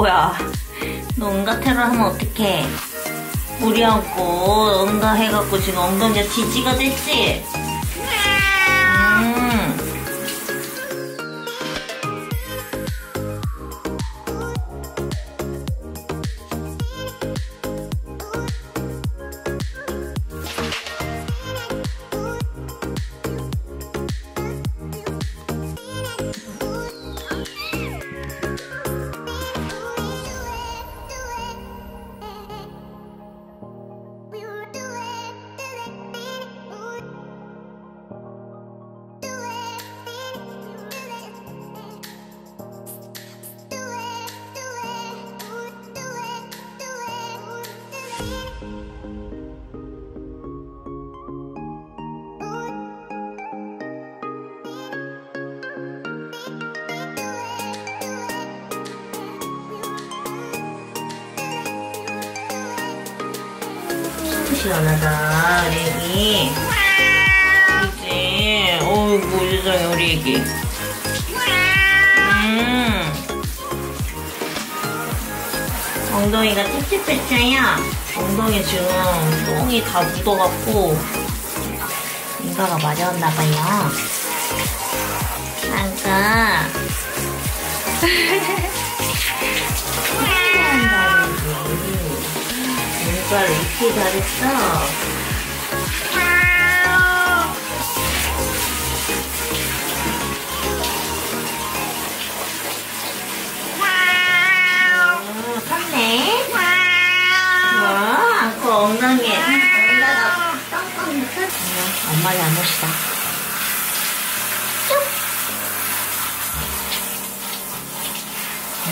앙꼬야. 너 응가테러 하면 어떡해. 우리 앙꼬 응가 해갖고 지금 엉덩이가 지지가 됐지? 시원하다, 우리 애기. 그치? 어이구, 세상에, 우리 애기. 엉덩이가 찝찝했잖아. 엉덩이 지금 똥이 다 묻어갖고, 인가가 맞아왔나봐요. 앙꼬. 이빨 이렇게 잘했어. 컸네. 와, 앙꼬 엉덩이에 엉덩이가 똥똥이 컸어. 엄마 잘못이다.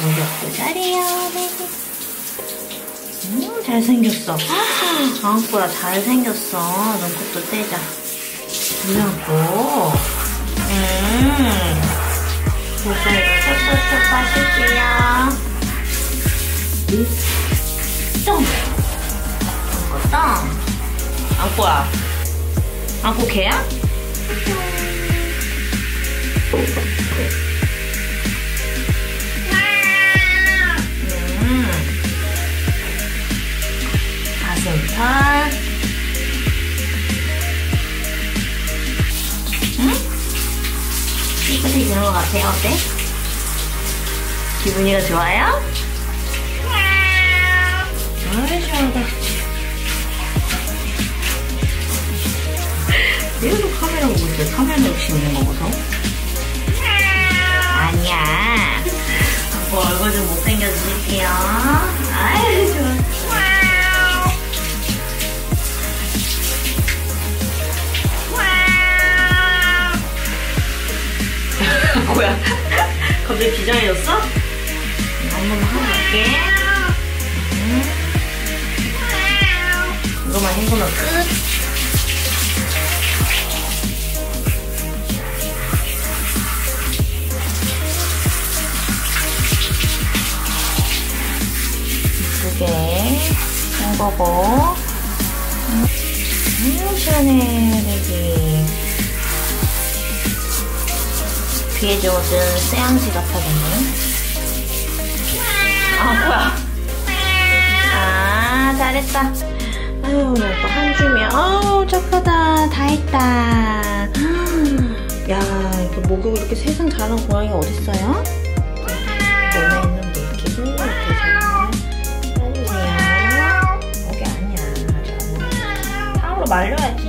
공격도 잘해요, 베이비. 잘생겼어. 앙꼬야, 잘생겼어. 눈곱도 떼자. 우리 앙꼬. 목소리도 쏙쏙쏙 빠질게요. 똥. 앙꼬 똥. 앙꼬야. 앙꼬 개야? 털. 응? 깨끗해지는 것 같아요. 어때? 기분이가 좋아요? 아이, 시원하다. 계속 카메라 보고 있어요. 카메라 역시 있는 거 보소? 아니야. 뭐 얼굴 좀 못생겨주실게요. 아이, 좋아. 뭐야? 갑자기 비장해졌어? 한번 해볼게. 이거만 헹구면 끝. 이쁘게 헹구고. 시원해, 여기. 귀에 젖은 쇠양지 같아졌네. 앙꼬야. 아, 잘했다. 아유, 또 한숨이. 아우, 착하다. 다 했다. 야, 이거 목욕 이렇게 세상 잘한 고양이 어딨어요? 원래 있는 데 이렇게 힘이 이렇게 잘 말려주세요. 목이 아니야. 탕으로 말려야지.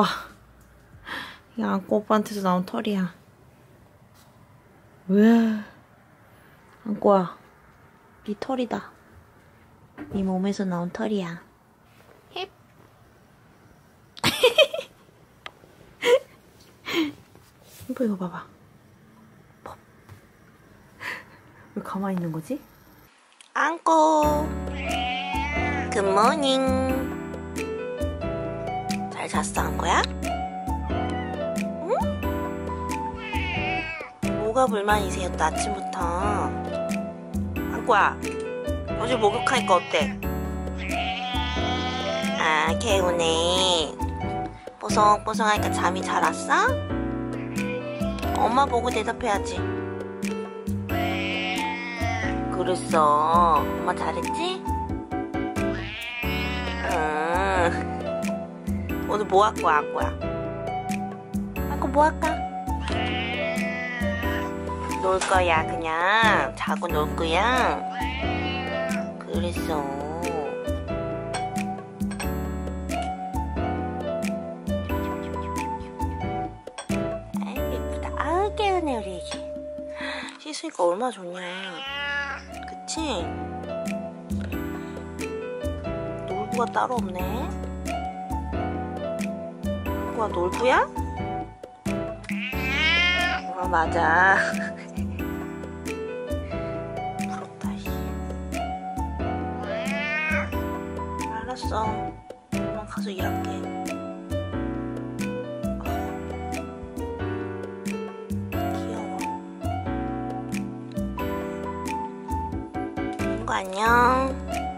오빠. 이게 앙꼬 오빠한테서 나온 털이야. 왜? 앙꼬야, 네 털이다. 네 몸에서 나온 털이야. 힙. 오빠 이거 봐봐. 왜 가만히 있는 거지? 앙꼬. 굿모닝. 잘 잤어, 앙꼬야? 응? 뭐가 불만이세요, 또 아침부터? 앙꼬야, 어제 목욕하니까 어때? 아, 개운해. 뽀송뽀송하니까 잠이 잘 왔어? 엄마 보고 대답해야지. 그랬어. 엄마 잘했지? 응. 오늘 뭐 할 거야, 앙꼬야? 앙꼬 뭐 할까? 놀 거야, 그냥. 자고 놀 거야. 그랬어. 아유, 예쁘다. 아유, 깨우네, 우리 애기. 씻으니까 얼마나 좋냐. 그치? 놀부가 따로 없네. 앙꼬야, 놀부야? 어, 맞아. 부럽다, 씨. 알았어. 엄마 가서 일할게. 안녕.